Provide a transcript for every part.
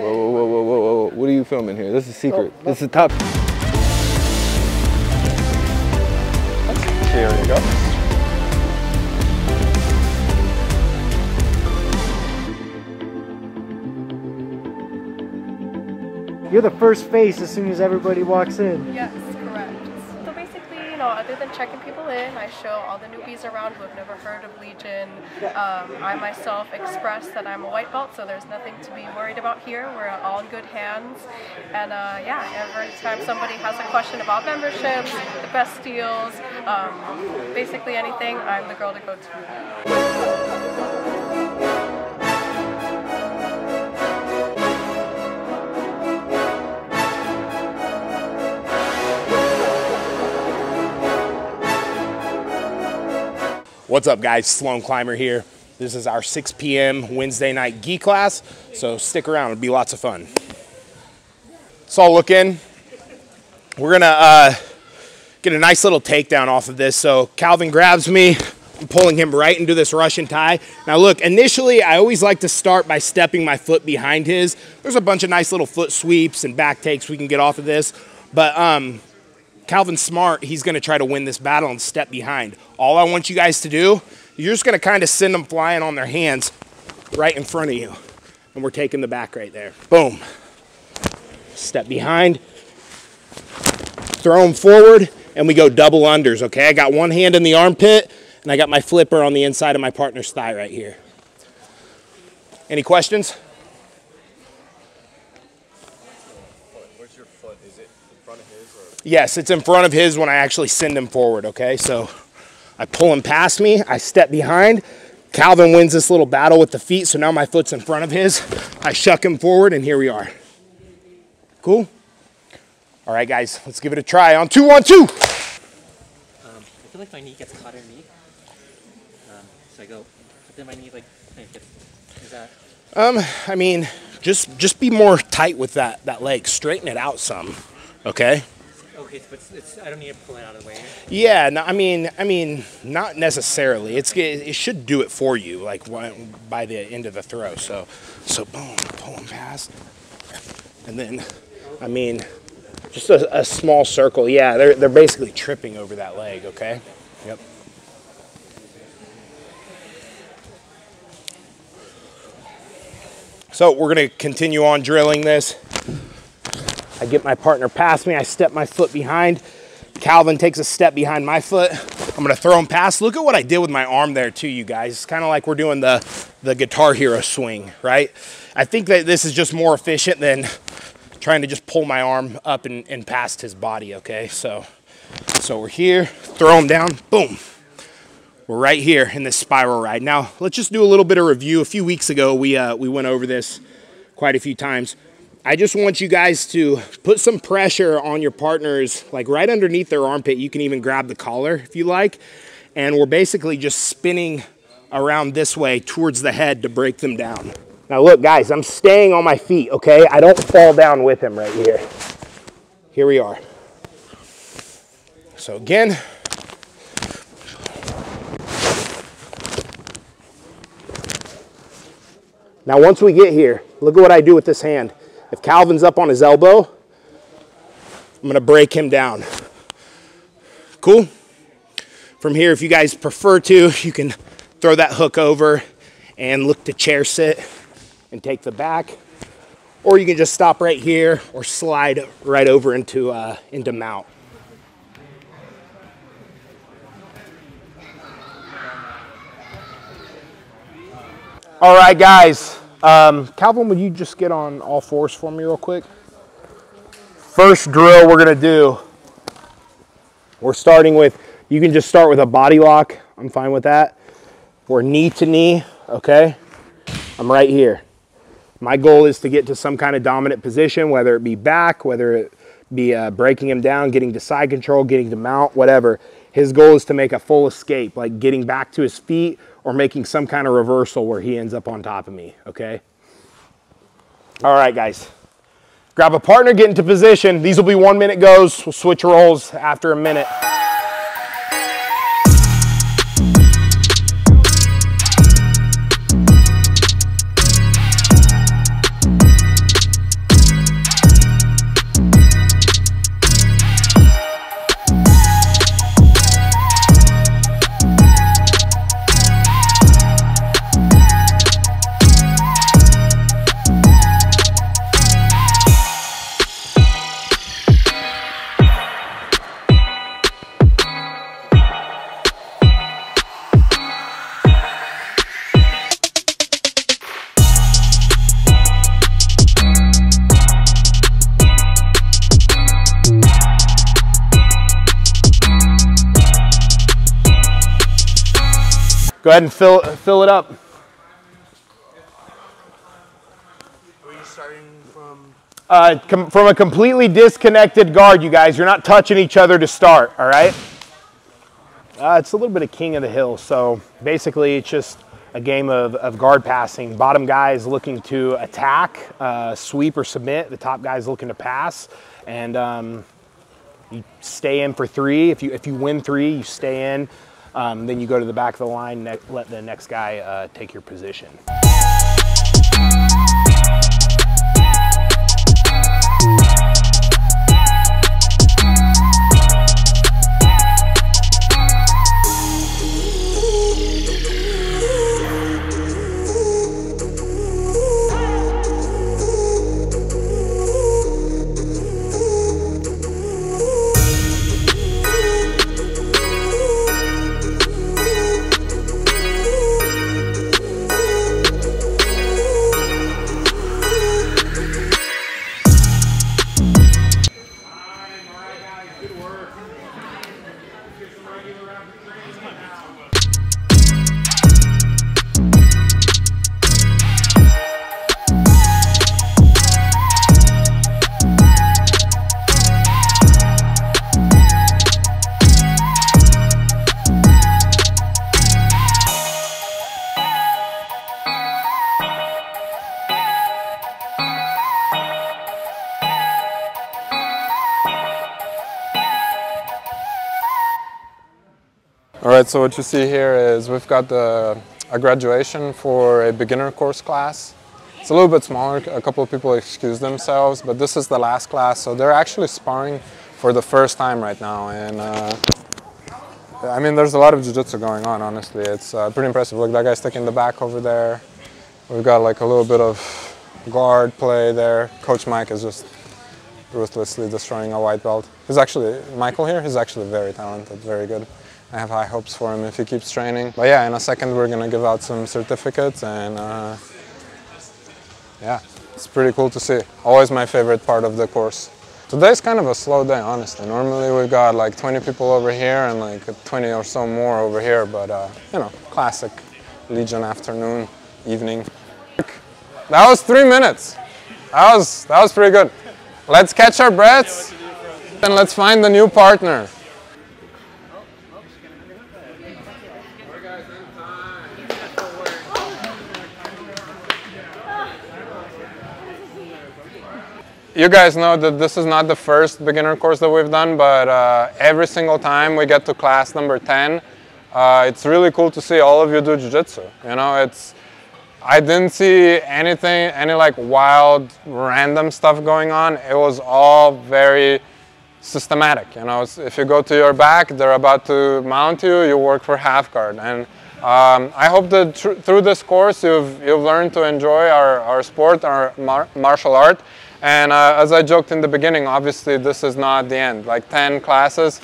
Whoa, whoa, whoa, whoa, whoa, what are you filming here? This is secret. Oh, this is top. Here you go. You're the first face as soon as everybody walks in. Yes, correct. So basically, you know, other than checking people in, I show all the newbies around who have never heard of Legion. I myself express that I'm a white belt, so there's nothing to be worried about here. We're all in good hands. And yeah, every time somebody has a question about memberships, the best deals, basically anything, I'm the girl to go to. What's up, guys? Sloan Clymer here. This is our 6 p.m. Wednesday night gi class, so stick around. It'll be lots of fun. So I'll look in. We're going to get a nice little takedown off of this. So Calvin grabs me. I'm pulling him right into this Russian tie. Now look, initially I always like to start by stepping my foot behind his. There's a bunch of nice little foot sweeps and back takes we can get off of this, but Calvin's smart. He's going to try to win this battle and step behind. All I want you guys to do, you're just going to kind of send them flying on their hands right in front of you. And we're taking the back right there. Boom. Step behind. Throw them forward, and we go double unders, okay? I got one hand in the armpit, and I got my flipper on the inside of my partner's thigh right here. Any questions? Yes, it's in front of his when I actually send him forward, okay? So I pull him past me, I step behind. Calvin wins this little battle with the feet, so now my foot's in front of his. I shuck him forward, and here we are. Cool? All right, guys, let's give it a try on 2-1-2. I feel like my knee gets caught in me. So I go, but then my knee, like, is that? I mean, just be more tight with that leg. Straighten it out some, okay? Okay, but I don't need to pull it out of the way. Yeah, no, I mean, not necessarily. It should do it for you, like by the end of the throw. So boom, pull him past, and then, I mean, just a small circle. Yeah, they're basically tripping over that leg. Okay, yep. So we're gonna continue on drilling this. I get my partner past me, I step my foot behind. Calvin takes a step behind my foot. I'm gonna throw him past. Look at what I did with my arm there too, you guys. It's kind of like we're doing the Guitar Hero swing, right? I think that this is just more efficient than trying to just pull my arm up and past his body, okay? So we're here, throw him down, boom. We're right here in this spiral ride. Now, let's just do a little bit of review. A few weeks ago, we went over this quite a few times. I just want you guys to put some pressure on your partners, like right underneath their armpit. You can even grab the collar if you like. And we're basically just spinning around this way towards the head to break them down. Now look, guys, I'm staying on my feet, okay? I don't fall down with him right here. Here we are. So again. Now once we get here, look at what I do with this hand. If Calvin's up on his elbow, I'm going to break him down. Cool? From here, if you guys prefer to, you can throw that hook over and look to chair sit and take the back. Or you can just stop right here or slide right over into mount. All right, guys. Calvin, would you just get on all fours for me real quick? First drill we're gonna do, we're starting with, you can just start with a body lock. I'm fine with that. We're knee to knee, okay? I'm right here. My goal is to get to some kind of dominant position, whether it be back, whether it be breaking him down, getting to side control, getting to mount, whatever. His goal is to make a full escape, like getting back to his feet or making some kind of reversal where he ends up on top of me, okay? All right, guys. Grab a partner, get into position. These will be 1 minute goes. We'll switch roles after a minute. Go ahead and fill it up. Are you starting from? From a completely disconnected guard, you guys. You're not touching each other to start, all right? It's a little bit of King of the Hill, so basically it's just a game of guard passing. Bottom guy is looking to attack, sweep or submit. The top guy is looking to pass, and you stay in for three. If you win three, you stay in. Then you go to the back of the line, let the next guy take your position. Alright, so what you see here is we've got a graduation for a beginner course class. It's a little bit smaller, a couple of people excuse themselves, but this is the last class, so they're actually sparring for the first time right now. And I mean, there's a lot of jiu-jitsu going on, honestly. It's pretty impressive. Look, that guy's taking the back over there. We've got like a little bit of guard play there. Coach Mike is just ruthlessly destroying a white belt. He's actually, Michael here, he's actually very talented, very good. I have high hopes for him if he keeps training. But yeah, in a second we're gonna give out some certificates, and yeah, it's pretty cool to see. Always my favorite part of the course. Today's kind of a slow day, honestly. Normally we've got like 20 people over here and like 20 or so more over here, but you know, classic Legion afternoon, evening. That was 3 minutes. That was pretty good. Let's catch our breaths and let's find the new partner. You guys know that this is not the first beginner course that we've done, but every single time we get to class number 10, it's really cool to see all of you do jiu-jitsu. You know, I didn't see anything, any like wild, random stuff going on. It was all very systematic. You know, if you go to your back, they're about to mount you, you work for half guard. And I hope that through this course, you've learned to enjoy our sport, our martial art. And as I joked in the beginning, obviously this is not the end. Like 10 classes,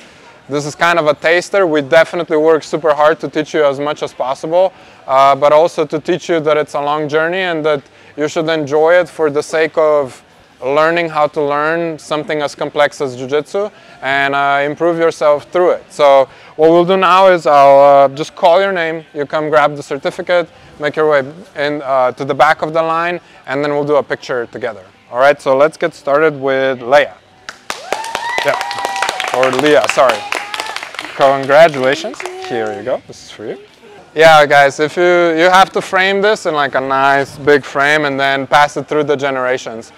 this is kind of a taster. We definitely work super hard to teach you as much as possible, but also to teach you that it's a long journey and that you should enjoy it for the sake of learning how to learn something as complex as jiu-jitsu and improve yourself through it. So what we'll do now is I'll just call your name, you come grab the certificate, make your way in, to the back of the line, and then we'll do a picture together. All right, so let's get started with Leia. Yeah, or Leah, sorry. Congratulations. Here you go, this is for you. Yeah, guys, if you have to frame this in like a nice big frame and then pass it through the generations.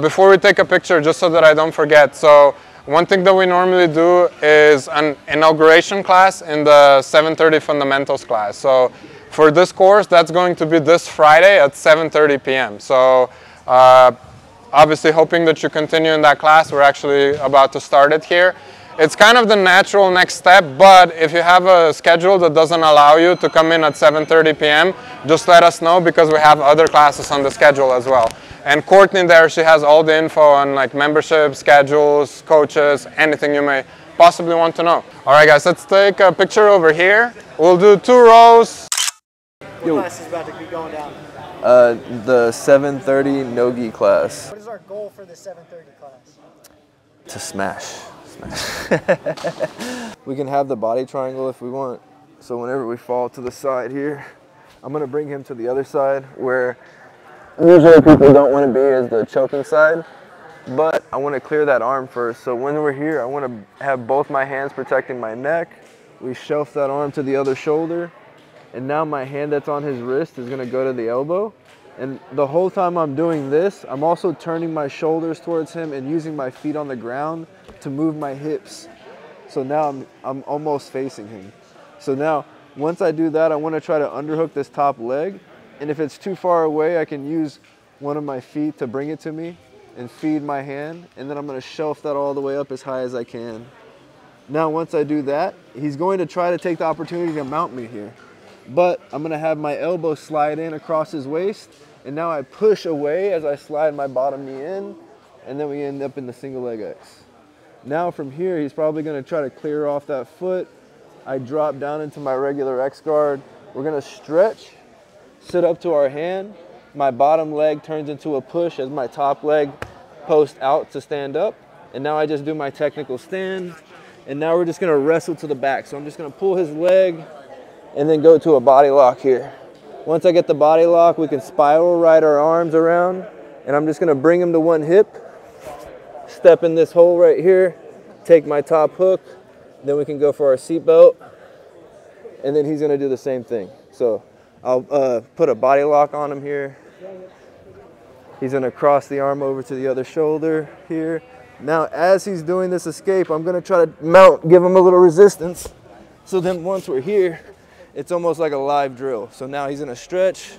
Before we take a picture, just so that I don't forget, so one thing that we normally do is an inauguration class in the 7:30 fundamentals class. So for this course, that's going to be this Friday at 7:30 p.m. So obviously hoping that you continue in that class. We're actually about to start it here. It's kind of the natural next step, but if you have a schedule that doesn't allow you to come in at 7:30 p.m., just let us know because we have other classes on the schedule as well. And Courtney there, she has all the info on like membership, schedules, coaches, anything you may possibly want to know. All right, guys, let's take a picture over here. We'll do 2 rows. What class is about to keep going down? The 7:30 no-gi class. What is our goal for the 7:30 class? To smash. We can have the body triangle if we want. So whenever we fall to the side here, I'm gonna bring him to the other side where usually people don't wanna be, is the choking side. But I wanna clear that arm first. So when we're here, I wanna have both my hands protecting my neck. We shelf that arm to the other shoulder. And now my hand that's on his wrist is gonna go to the elbow. And the whole time I'm doing this, I'm also turning my shoulders towards him and using my feet on the ground to move my hips. So now I'm almost facing him. So now, once I do that, I wanna try to underhook this top leg. And if it's too far away, I can use one of my feet to bring it to me and feed my hand. And then I'm gonna shelf that all the way up as high as I can. Now, once I do that, he's going to try to take the opportunity to mount me here. But I'm gonna have my elbow slide in across his waist. And now I push away as I slide my bottom knee in. And then we end up in the single leg X. Now from here, he's probably gonna try to clear off that foot. I drop down into my regular X guard. We're gonna stretch, sit up to our hand. My bottom leg turns into a push as my top leg posts out to stand up. And now I just do my technical stand. And now we're just gonna wrestle to the back. So I'm just gonna pull his leg and then go to a body lock here. Once I get the body lock, we can spiral right our arms around. And I'm just gonna bring him to one hip, step in this hole right here, take my top hook, then we can go for our seatbelt, and then he's gonna do the same thing. So I'll put a body lock on him here. He's gonna cross the arm over to the other shoulder here. Now, as he's doing this escape, I'm gonna try to mount, give him a little resistance. So then once we're here, it's almost like a live drill. So now he's gonna stretch.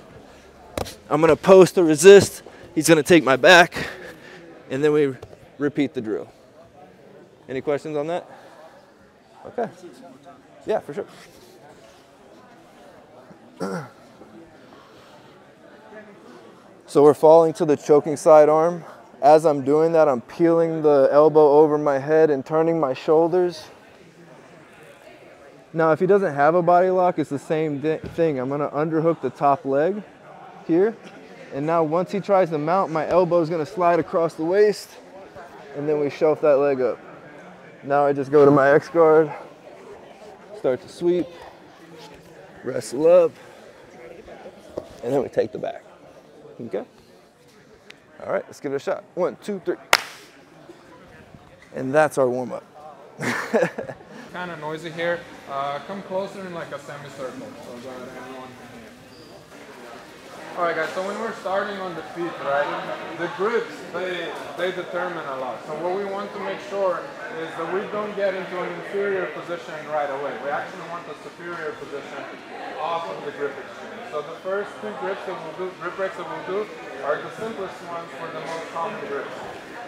I'm gonna post to resist. He's gonna take my back, and then we repeat the drill. Any questions on that? Okay. Yeah, for sure. So we're falling to the choking side arm. As I'm doing that, I'm peeling the elbow over my head and turning my shoulders. Now, if he doesn't have a body lock, it's the same thing. I'm gonna underhook the top leg here. And now once he tries to mount, my elbow is gonna slide across the waist, and then we shelf that leg up. Now I just go to my X guard, start to sweep, wrestle up, and then we take the back. Okay? All right, let's give it a shot. 1, 2, 3. And that's our warm up. Kind of noisy here. Come closer in like a semicircle so that everyone can hear. All right, guys, so when we're starting on the feet, right, the grips, they determine a lot. So what we want to make sure is that we don't get into an inferior position right away. We actually want a superior position off of the grip exchange. So the first two grips that we'll do, grip breaks that we'll do, are the simplest ones for the most common grips.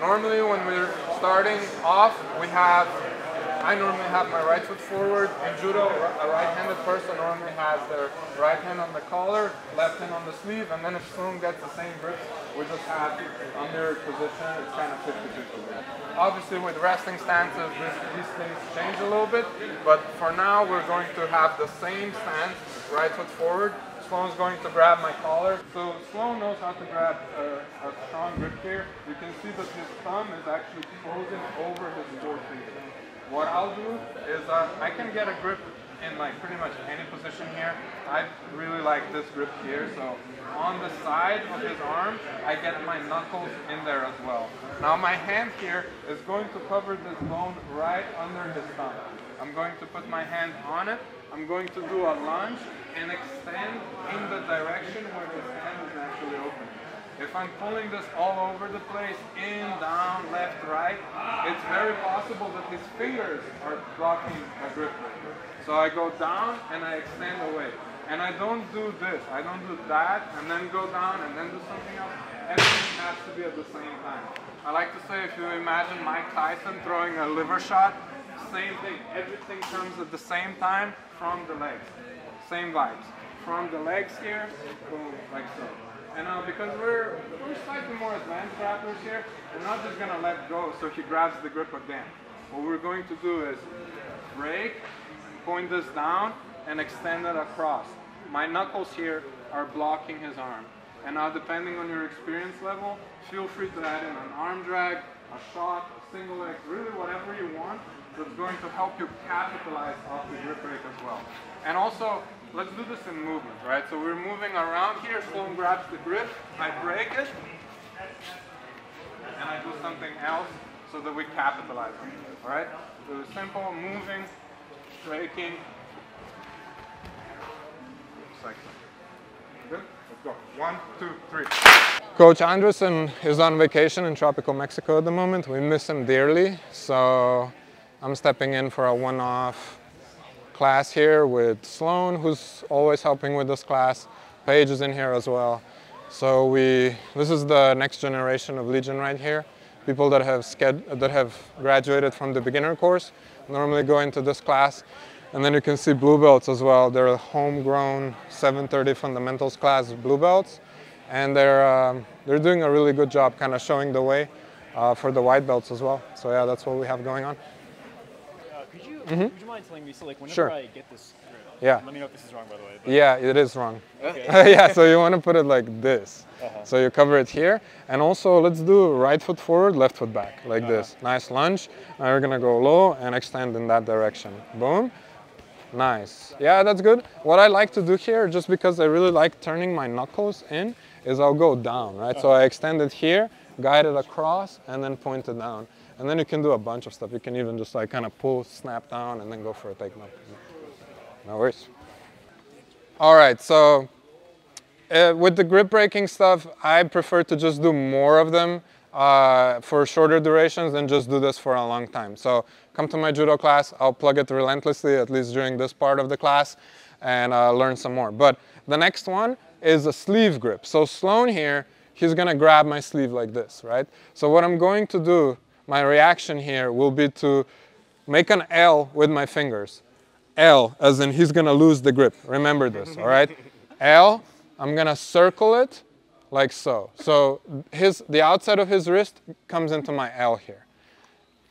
Normally when we're starting off, we have, I normally have my right foot forward. In judo, a right-handed person normally has their right hand on the collar, left hand on the sleeve, and then if Sloan gets the same grip, we just have a mirrored position. It's kind of 50-50. Obviously, with wrestling stances, these things change a little bit, but for now, we're going to have the same stance, right foot forward. Sloan's going to grab my collar. So Sloan knows how to grab a strong grip here. You can see that his thumb is actually closing over his forefinger. What I'll do is I can get a grip in like pretty much any position here. I really like this grip here. So on the side of his arm, I get my knuckles in there as well. Now my hand here is going to cover this bone right under his thumb. I'm going to put my hand on it. I'm going to do a lunge and extend in the direction where his hand is naturally open. If I'm pulling this all over the place, in, down, left, right, it's very possible that his fingers are blocking a grip break. So I go down and I extend away. And I don't do this, I don't do that, and then go down and then do something else. Everything has to be at the same time. I like to say, if you imagine Mike Tyson throwing a liver shot, same thing. Everything comes at the same time from the legs. Same vibes. From the legs here, boom, like so. And now, because we're slightly more advanced grapplers here, we're not just gonna let go so he grabs the grip again. What we're going to do is break, point this down, and extend it across. My knuckles here are blocking his arm. And now, depending on your experience level, feel free to add in an arm drag, a shot, a single leg, really whatever you want that's going to help you capitalize off the grip rake as well. And also, let's do this in movement, right? So we're moving around here, Sloan grabs the grip, I break it, and I do something else so that we capitalize on it, all right? So it's simple, moving, breaking, cycling. Good? Let's go. 1, 2, 3. Coach Andresen is on vacation in tropical Mexico at the moment. We miss him dearly, so I'm stepping in for a one-off class here with Sloan, who's always helping with this class. Paige is in here as well. So this is the next generation of Legion right here. People that have graduated from the beginner course normally go into this class. And then you can see blue belts as well. They're homegrown 730 fundamentals class blue belts. And they're doing a really good job kind of showing the way for the white belts as well. So yeah, that's what we have going on. Would you mind telling me, so like whenever I get this grip, let me know if this is wrong by the way. But... Yeah, it is wrong. Okay. So you want to put it like this. So you cover it here. And also let's do right foot forward, left foot back, like this. Nice lunge. Now we're going to go low and extend in that direction. Boom. Nice. Yeah, that's good. What I like to do here, just because I really like turning my knuckles in, is I'll go down, right? So I extend it here, guide it across, and then point it down. And then you can do a bunch of stuff. You can even just like kind of pull, snap down, and then go for a takedown. No worries. All right, so with the grip breaking stuff, I prefer to just do more of them for shorter durations and just do this for a long time. So come to my judo class. I'll plug it relentlessly, at least during this part of the class, and learn some more. But the next one is a sleeve grip. So Sloan here, he's going to grab my sleeve like this, right? So what I'm going to do, my reaction here will be to make an L with my fingers. L, as in he's going to lose the grip. Remember this, all right? L, I'm going to circle it like so. So the outside of his wrist comes into my L here,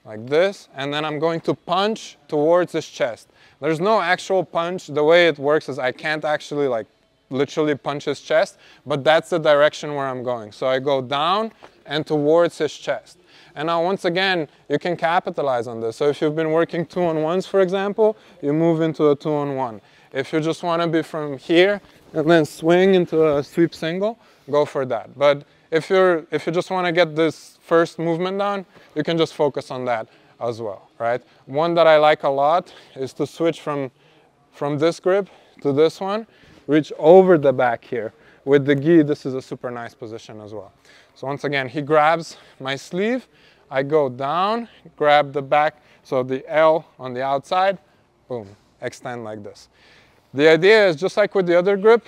like this. And then I'm going to punch towards his chest. There's no actual punch. The way it works is I can't actually like literally punch his chest, but that's the direction where I'm going. So I go down and towards his chest. And now once again, you can capitalize on this. So if you've been working 2-on-1s, for example, you move into a 2-on-1. If you just want to be from here and then swing into a sweep single, go for that. But if you just want to get this first movement down, you can just focus on that as well, right? One that I like a lot is to switch from this grip to this one, reach over the back here. With the gi, this is a super nice position as well. So once again, he grabs my sleeve, I go down, grab the back, so the L on the outside, boom, extend like this. The idea is just like with the other grip,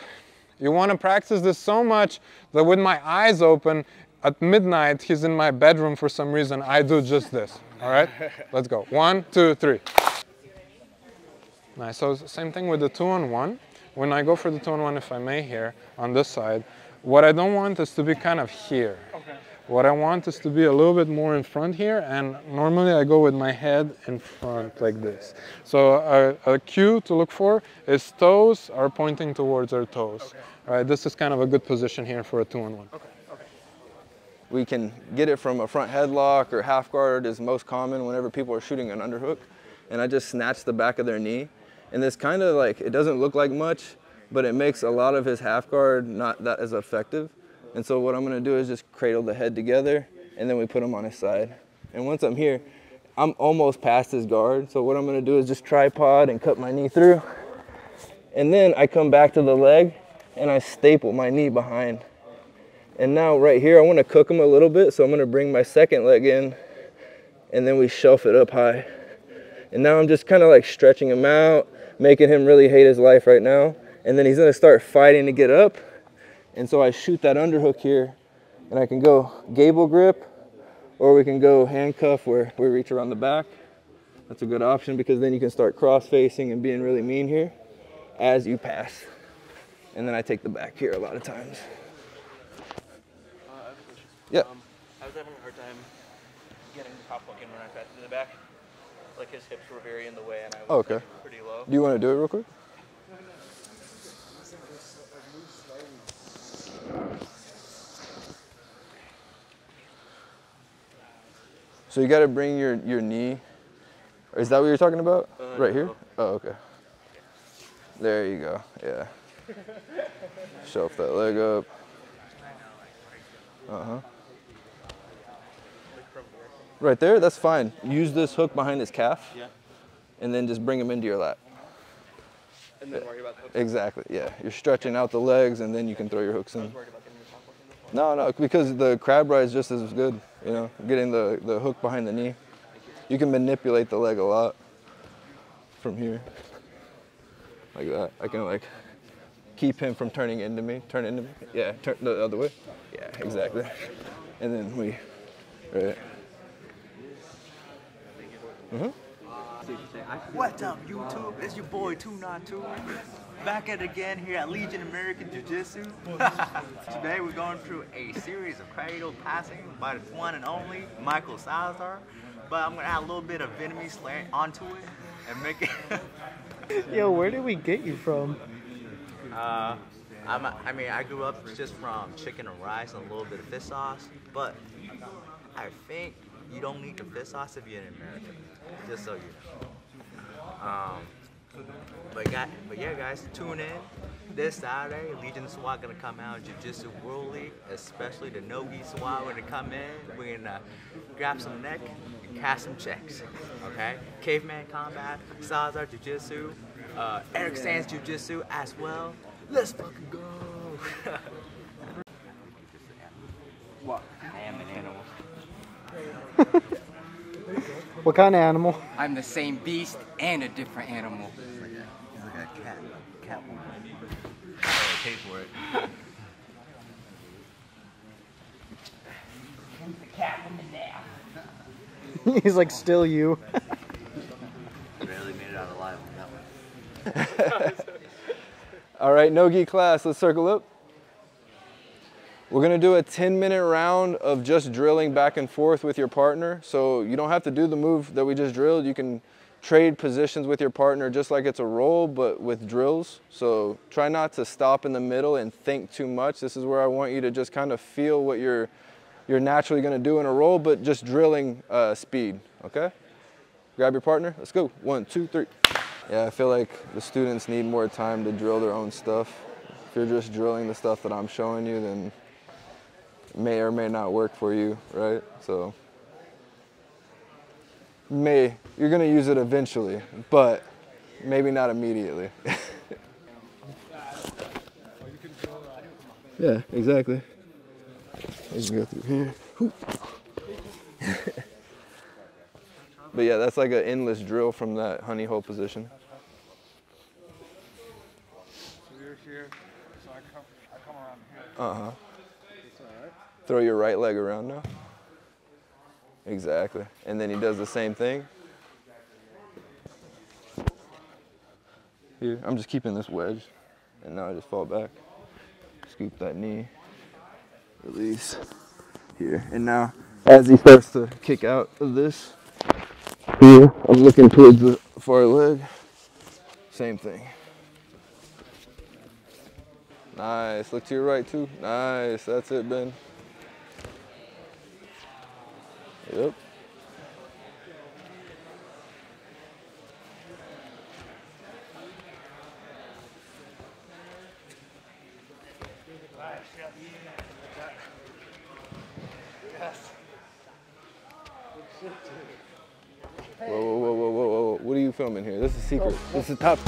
you want to practice this so much that with my eyes open, at midnight, he's in my bedroom for some reason, I do just this, all right? Let's go, 1, 2, 3. Nice, so same thing with the 2-on-1. When I go for the 2-on-1, if I may here, on this side, what I don't want is to be kind of here. Okay. What I want is to be a little bit more in front here, and normally I go with my head in front like this. So a cue to look for is toes are pointing towards their toes. Okay. All right, this is kind of a good position here for a 2-on-1. Okay. Okay. We can get it from a front headlock or half guard is most common whenever people are shooting an underhook, and I just snatch the back of their knee. And this kind of like, it doesn't look like much, but it makes a lot of his half guard not that as effective. And so what I'm gonna do is just cradle the head together and then we put him on his side. And once I'm here, I'm almost past his guard. So what I'm gonna do is just tripod and cut my knee through. And then I come back to the leg and I staple my knee behind. And now right here, I wanna cook him a little bit. So I'm gonna bring my second leg in and then we shelf it up high. And now I'm just kind of like stretching him out, making him really hate his life right now. And then he's gonna start fighting to get up. And so I shoot that underhook here and I can go gable grip or we can go handcuff where we reach around the back. That's a good option because then you can start cross-facing and being really mean here as you pass. And then I take the back here a lot of times. I have a question. Yeah. I was having a hard time getting the pop hook in when I passed to the back. Like his hips were very in the way and I was like pretty low. Do you want to do it real quick? So you got to bring your knee. Is that what you're talking about? Right here? Oh, okay. There you go. Yeah. Shelf that leg up. Uh-huh. Right there? That's fine. Use this hook behind his calf. Yeah. And then just bring him into your lap. And then worry about the hooks. Exactly, yeah. You're stretching out the legs, and then you can throw your hooks in. I was worried about getting your top hook in the floor. No, no, because the crab rise just as good, you know, getting the hook behind the knee. You can manipulate the leg a lot from here, like that. I can like keep him from turning into me, turn into me. Yeah, turn the other way. Yeah, exactly. And then we, right. Mm-hmm. What's up, YouTube? It's your boy TUNOTTWO back at it again here at Legion American Jiu Jitsu. Today we're going through a series of cradle passing by the one and only Michael Salazar, but I'm gonna add a little bit of Vietnamese slang onto it and make it. Yo, where did we get you from? I grew up just from chicken and rice and a little bit of fish sauce, but I think you don't need the fish sauce if you're in America, just so you know. But yeah, guys, tune in this Saturday. Legion Squad gonna come out, Jiu Jitsu World League, especially the Nogi Squad gonna come in. We're gonna grab some neck and cast some checks. Okay, Caveman Combat, Salazar Jiu Jitsu, Eric Sands Jiu Jitsu as well. Let's fucking go! What? I am an animal. What kind of animal? I'm the same beast and a different animal. He's like a cat. Cat woman. I pay for it. Who's the cat woman now? He's like, still you. Barely made it out alive on that one. All right, no-gi class. Let's circle up. We're gonna do a 10-minute round of just drilling back and forth with your partner. So you don't have to do the move that we just drilled. You can trade positions with your partner just like it's a roll, but with drills. So try not to stop in the middle and think too much. This is where I want you to just kind of feel what you're naturally gonna do in a roll, but just drilling speed, okay? Grab your partner, let's go. 1, 2, 3. Yeah, I feel like the students need more time to drill their own stuff. If you're just drilling the stuff that I'm showing you, then may or may not work for you, right? So, may, you're gonna use it eventually, but maybe not immediately. Yeah, exactly. You can go through here. But yeah, that's like an endless drill from that honey hole position. So you're here, so I come around here. Uh-huh. Throw your right leg around now. Exactly. And then he does the same thing. Here, I'm just keeping this wedge. And now I just fall back. Scoop that knee. Release. Here. And now, as he starts to kick out of this, here, I'm looking towards the far leg. Same thing. Nice. Look to your right, too. Nice. That's it, Ben. Yep. Whoa, whoa, whoa, whoa, whoa, whoa. What are you filming here? This is secret. This is top.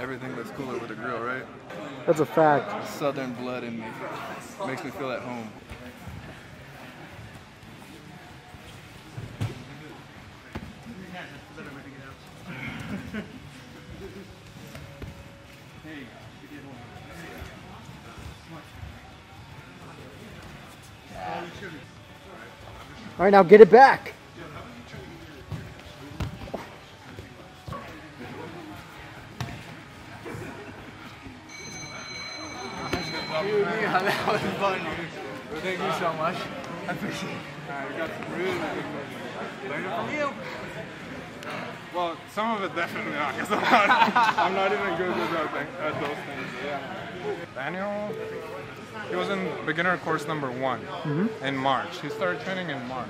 Everything looks cooler with a grill, right? That's a fact. Southern blood in me. Makes me feel at home. All right, now get it back. Yeah, that was fun, dude. Thank you so much. I appreciate it. I got some really good questions. Later from you. Well, some of it definitely not, because I'm not even good at those things. Yeah. Daniel, he was in beginner course number 1 in March. He started training in March.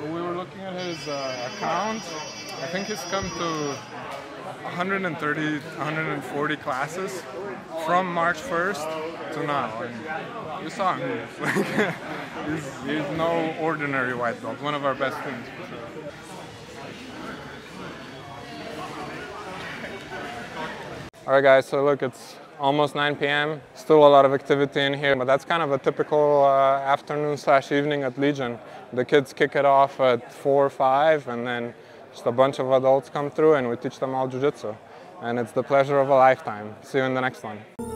But we were looking at his account. I think he's come to 130, 140 classes from March 1st to now. And you saw him. He's no ordinary white belt. One of our best students for sure. Alright guys, so look, it's almost 9 p.m. Still a lot of activity in here, but that's kind of a typical afternoon/evening at Legion. The kids kick it off at 4 or 5 and then just a bunch of adults come through and we teach them all jiu-jitsu. And it's the pleasure of a lifetime. See you in the next one.